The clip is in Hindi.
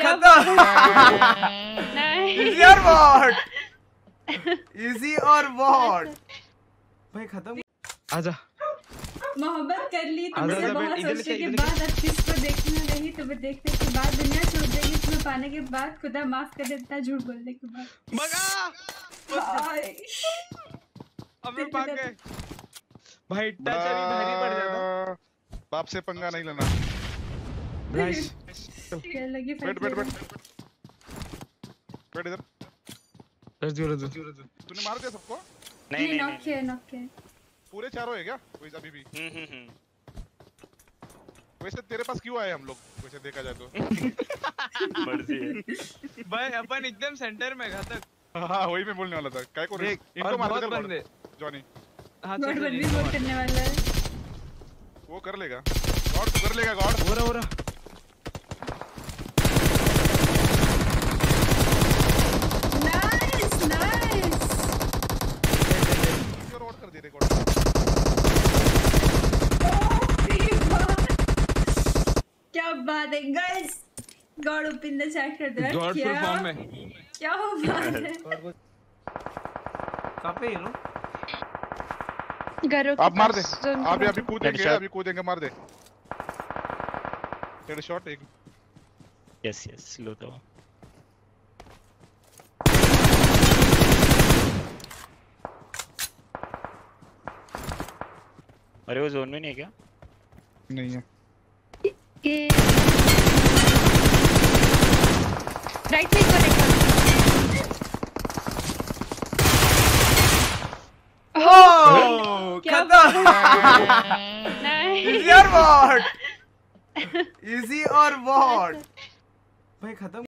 खत्म। आजा मोहब्बत कर ली तुमसे बहुत सोचने के बाद, अब किसको देखने रही तुम्हें देखने के बाद, दुनिया छोड़ देगी तुम्हें पाने के बाद, खुदा माफ कर देता झूठ बोलने के बाद। भाई भारी पड़ जाता, बाप से पंगा नहीं लेना। बैठ बैठ बैठ बैठ इधर, तूने मार दिया सबको? नहीं नॉक किया, नॉक किया पूरे चारों है क्या? अभी भी वैसे तेरे पास क्यों आए हम लोग वैसे देखा जाए तो? मर्जी है भाई, अपन एकदम सेंटर में घातक। हाँ वही मैं बोलने वाला था, काय को इनको मार दे बंदे जॉनी। हां तो बंदी बोल करने वाला है, वो कर लेगा गॉड, तो कर लेगा गॉड। हो रहा नाइस नाइस, और कर दे रिकॉर्ड। क्या बात है guys, God open the chat कर दे। गॉड परफॉर्म है, क्या बात है। कहां पे है नो गरो, आप मार दे, आप अभी कूदेंगे, अभी कूदेंगे मार दे। हेड शॉट एक, यस यस लो तो अरे वो जोन में नहीं है क्या? नहीं है। Right side correct. ओह खत्म। इजी और वॉट, इजी और वॉट भाई खत्म।